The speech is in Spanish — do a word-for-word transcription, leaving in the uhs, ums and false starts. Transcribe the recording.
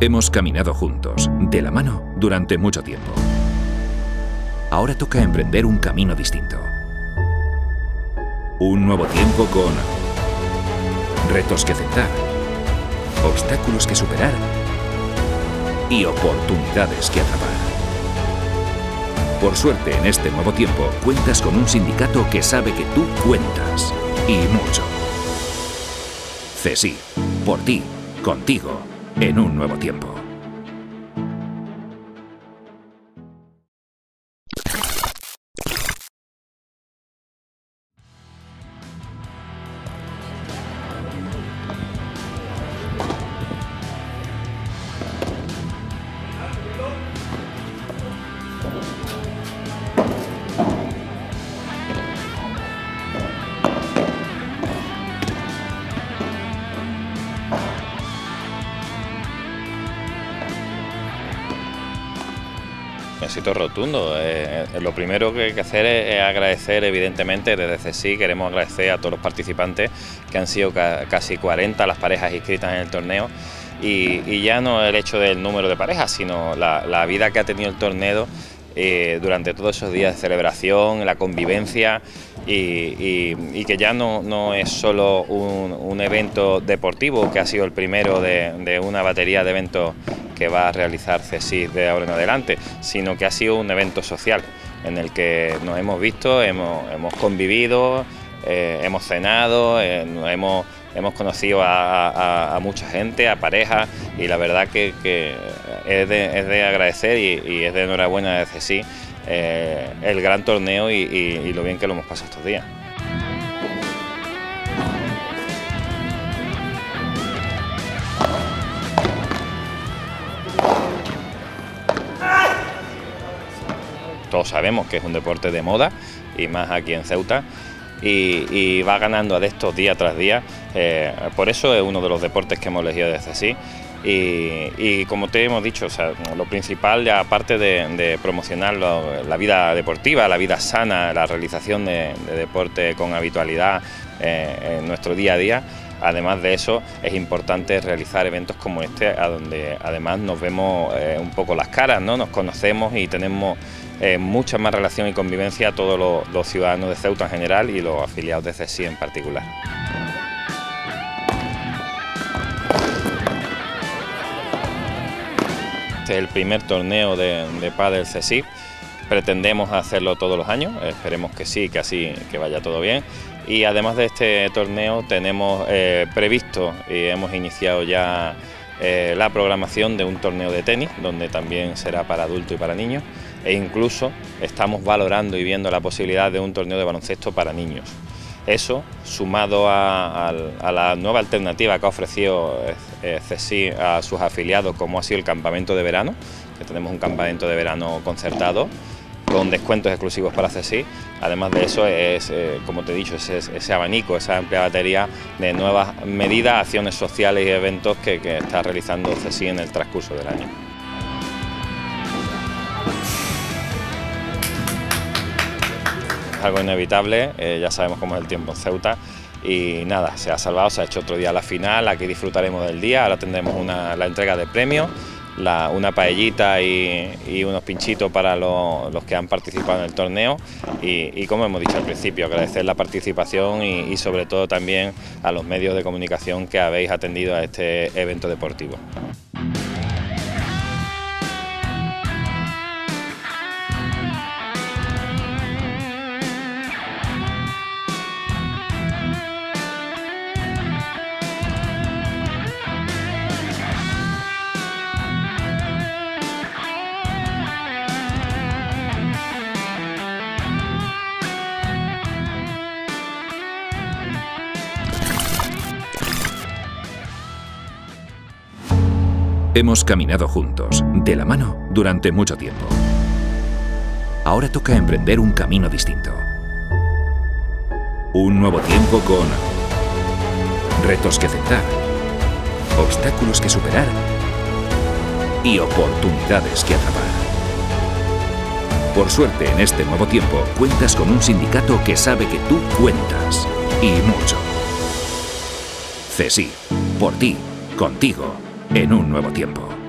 Hemos caminado juntos, de la mano, durante mucho tiempo. Ahora toca emprender un camino distinto. Un nuevo tiempo con retos que aceptar, obstáculos que superar y oportunidades que atrapar. Por suerte, en este nuevo tiempo, cuentas con un sindicato que sabe que tú cuentas, y mucho. C S I F, por ti, contigo, en un nuevo tiempo. Éxito rotundo. Eh, eh, lo primero que hay que hacer es, es agradecer, evidentemente, desde C S I F queremos agradecer a todos los participantes, que han sido ca casi cuarenta las parejas inscritas en el torneo, y, y ya no el hecho del número de parejas, sino la, la vida que ha tenido el torneo eh, durante todos esos días de celebración, la convivencia, y, y, y que ya no, no es solo un, un evento deportivo, que ha sido el primero de, de una batería de eventos que va a realizar C S I F de ahora en adelante, sino que ha sido un evento social en el que nos hemos visto, hemos, hemos convivido, eh, hemos cenado, eh, hemos, hemos conocido a, a, a mucha gente, a parejas, y la verdad que, que es, de, es de agradecer y, y es de enhorabuena de C S I F eh, el gran torneo y, y, y lo bien que lo hemos pasado estos días. Todos sabemos que es un deporte de moda, y más aquí en Ceuta, y, y va ganando a estos día tras día. Eh, por eso es uno de los deportes que hemos elegido desde C S I F. Y, y como te hemos dicho, o sea, lo principal, aparte de, de promocionar lo, la vida deportiva, la vida sana, la realización de, de deporte con habitualidad eh, en nuestro día a día, además de eso, es importante realizar eventos como este, a donde además nos vemos eh, un poco las caras, ¿no? Nos conocemos y tenemos eh, mucha más relación y convivencia a todos los, los ciudadanos de Ceuta en general y los afiliados de C S I F en particular. Este es el primer torneo de, de pádel C S I F. Pretendemos hacerlo todos los años, esperemos que sí, que así que vaya todo bien. Y además de este torneo tenemos eh, previsto y hemos iniciado ya eh, la programación de un torneo de tenis, donde también será para adultos y para niños, e incluso estamos valorando y viendo la posibilidad de un torneo de baloncesto para niños. Eso, sumado a, a, a la nueva alternativa que ha ofrecido eh, C S I F a sus afiliados, como ha sido el campamento de verano, que tenemos un campamento de verano concertado, con descuentos exclusivos para C S I F. Además de eso, es, eh, como te he dicho, ese, ese abanico, esa amplia batería de nuevas medidas, acciones sociales y eventos que, que está realizando C S I F en el transcurso del año. Es algo inevitable, eh, ya sabemos cómo es el tiempo en Ceuta, y nada, se ha salvado, se ha hecho otro día la final, aquí disfrutaremos del día, ahora tendremos una, la entrega de premios, La, una paellita y, y unos pinchitos para lo, los que han participado en el torneo, y, y como hemos dicho al principio, agradecer la participación y, y sobre todo también a los medios de comunicación que habéis atendido a este evento deportivo. Hemos caminado juntos, de la mano, durante mucho tiempo. Ahora toca emprender un camino distinto. Un nuevo tiempo con retos que aceptar, obstáculos que superar y oportunidades que atrapar. Por suerte, en este nuevo tiempo, cuentas con un sindicato que sabe que tú cuentas, y mucho. C S I F, por ti, contigo, en un nuevo tiempo.